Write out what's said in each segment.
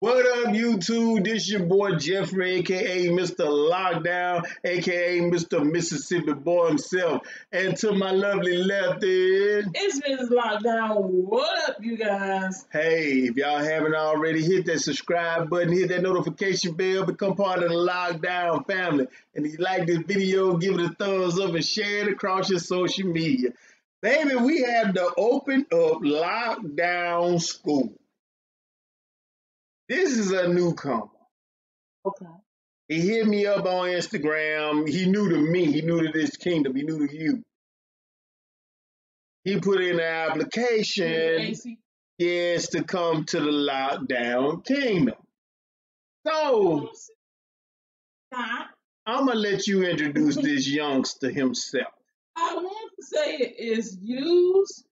What up, YouTube? This your boy Jeffrey, aka Mr. Lockdown, aka Mr. Mississippi Boy himself. And to my lovely left is it's Mrs. Lockdown. What up, you guys? Hey, if y'all haven't already, hit that subscribe button, hit that notification bell, become part of the Lockdown family. And if you like this video, give it a thumbs up and share it across your social media. Baby, we have the Open Up Lockdown School. This is a newcomer. Okay. He hit me up on Instagram. He new to me. He new to this kingdom. He new to you. He put in an application, yes, to come to the Lockdown Kingdom. So, I'm going to let you introduce this youngster himself. I want to say it is used.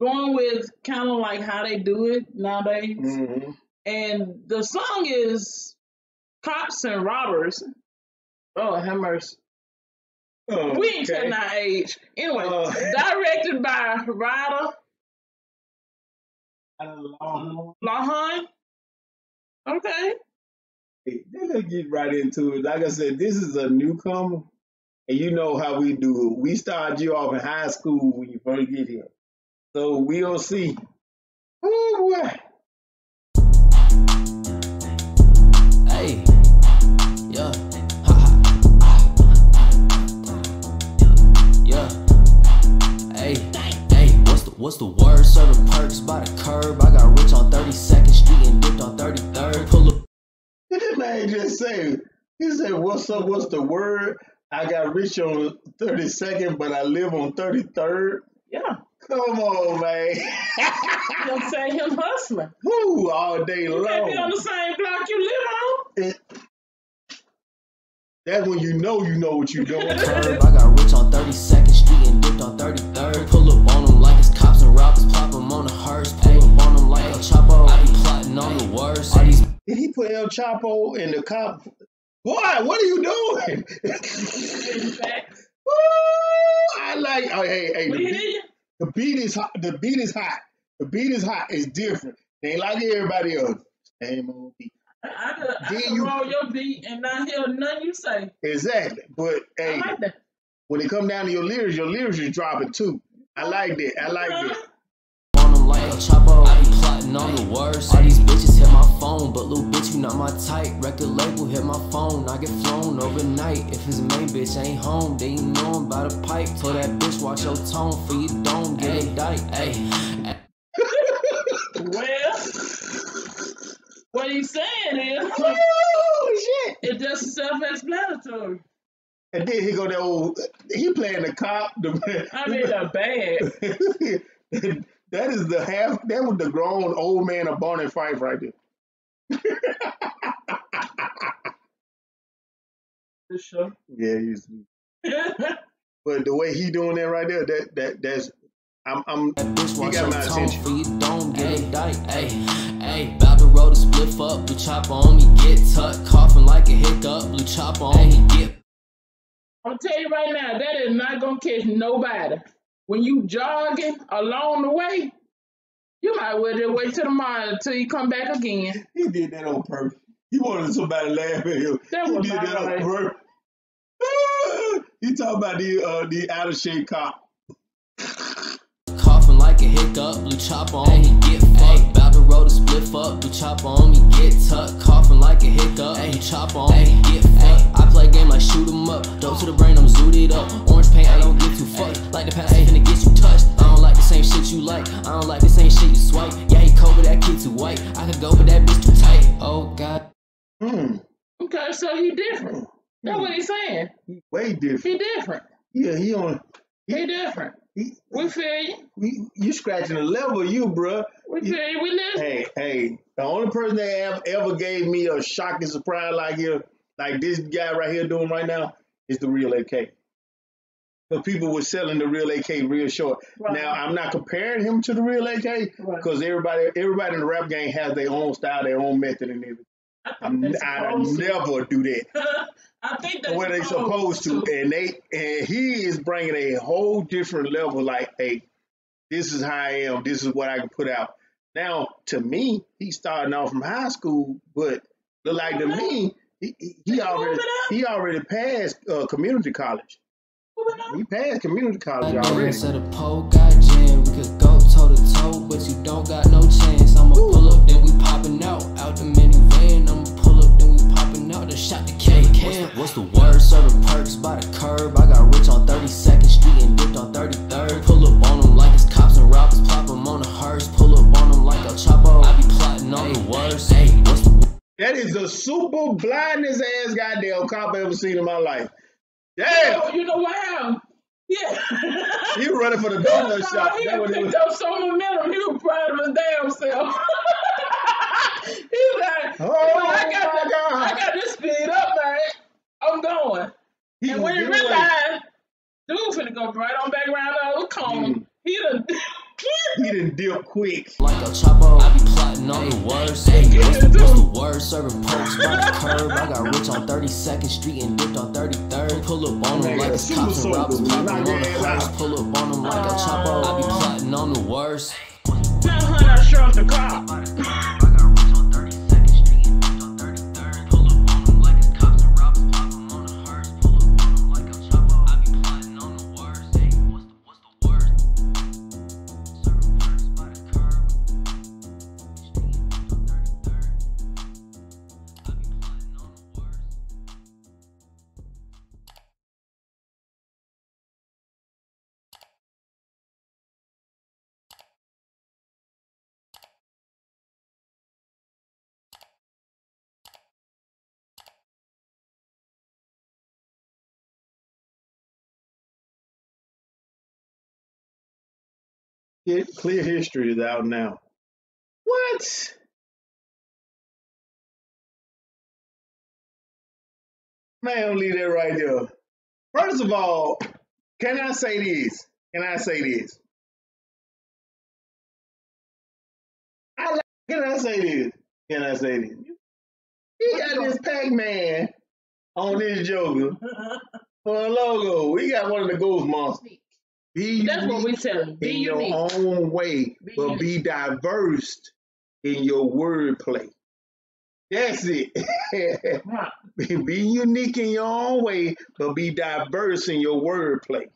Going with kind of like how they do it nowadays. Mm-hmm. And the song is Cops and Robbers. Oh, have mercy. Oh, we ain't telling our age. Anyway, directed by Ryder Lawhon. Okay. Hey, let's get right into it. Like I said, this is a newcomer. And you know how we do it. We start you off in high school when you first get here. So we'll see. Ooh, hey, yeah, ha, ha, ha. Yeah, hey, hey, what's the word? Serving perks by the curb. I got rich on 32nd Street and dipped on 33rd. Pull up. This man just said, he said, "What's up? What's the word? I got rich on 32nd, but I live on 33rd." Yeah. Come on, man. You know what I'm saying? Him hustling. Woo, all day long. You can't be on the same block you live on. That's when you know what you're doing. Curb, I got rich on 32nd Street and dipped on 33rd. Pull up on them like it's cops and robbers. Pop them on a hearse. Pull up on them like El Chapo. I be plotting on the worst. Did he put El Chapo in the cop? Why? What are you doing? Woo! I like. Oh, hey. The beat is hot. The beat is hot. It's different. They ain't like everybody else. Same old beat. I can roll your beat and not hear nothing you say. Exactly. But hey, I like that. When it come down to your lyrics is dropping too. I like that. I like that. On them like El Chapo, I be plotting on the worst. All these bitches hit my phone, but little bitch, you not my type. Record label hit my phone, I get flown overnight. If his main bitch ain't home, they ain't know him by the pipe. Told that bitch, watch your tone, for you don't get a dike. Ay. Well, what he's saying is, oh, shit. It's just self-explanatory. And then he go that old, he playing the cop. The bad. That is the half. That was the grown old man of Bonnie Fife right there. For sure. Yeah, he's. But the way he doing that right there, that's. You got my attention. For you don't get a dike. Hey, about to roll the split up. Blue chopper on me get tucked, coughing like a hiccup. Blue chopper on me get. I'll tell you right now, that is not gonna catch nobody. When you jogging along the way, you might well just wait till tomorrow until you come back again. He did that on purpose. He wanted somebody to laugh at him. He did that on purpose. He talking about the out of shape cop. Coughing like a hiccup, blue chopper on me get fucked. About to roll the split up, blue chopper on me get tucked. Coughing like a hiccup, blue chopper on me get fucked. I play game like shoot 'em up, dope to the brain, I'm zooted up. Orange paint, I don't give two fucks. Like the past ain't finna get you touched. I don't like the same shit you like. I don't like the same shit you swipe. Yeah, he cold, but that kid too white. I could go, but that bitch too tight. Oh God. Okay, so he different. That's what he's saying. Way different. He different. Yeah, he different. We feel you. You scratching the level, you bruh. We feel you. We listen. Hey. The only person that ever gave me a shocking surprise like this guy right here doing right now is the real AK. But people were selling the real AK real short. Right. Now, I'm not comparing him to the real AK because everybody in the rap game has their own style, their own method and everything. I never do that. I think that's what they supposed to. And he is bringing a whole different level like, hey, this is how I am. This is what I can put out. Now, to me, he's starting off from high school, but look like to me, he already passed community college. He passed community college already. Instead of pole, goddamn, we could go toe to toe, but you don't got no chance. I'ma pull up, then we popping out, out the minivan. I'ma pull up, then we popping out. The shot the K-Cam. What's the word? Serving perks by the curb. I got rich on 32nd Street and dipped on 33rd. Pull up on them like it's cops and robbers. Plop them on a hearse. Pull up on them like El Chapo. I be plotting on the worst. Hey, what's the word? That is the super blindest ass goddamn cop I ever seen in my life. Yeah, you know wow. Yeah, he was running for the donut shop. He was picked up so momentum. He was proud of his damn self. He was like, oh I got this speed up, man. I'm going. He and when he realized, dude finna go right on back around the old cone. He done. He done deal quick. Like El Chapo, I be plotting on the worst. Hey, what's the word? Serving perks by the curb. I got rich on 32nd Street and dipped on 33rd. Pull up on them like it's cops and robbers. Plotting on the hearse. Pull up on them like El Chapo. I be plotting on the worst. Now, honey, I shrunk the cop. Clear History is out now. What? Man, don't leave that right there. First of all, can I say this? Can I say this? He got this Pac-Man on this Joker for a logo. We got one of the Ghost Monsters. Be that's what we tell them. Be in unique. Your own way, be but unique. Be diverse in your wordplay. That's it. Be unique in your own way, but be diverse in your wordplay.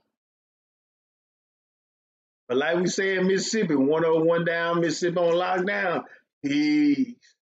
But like we say in Mississippi, 101 down Mississippi on lockdown. Peace.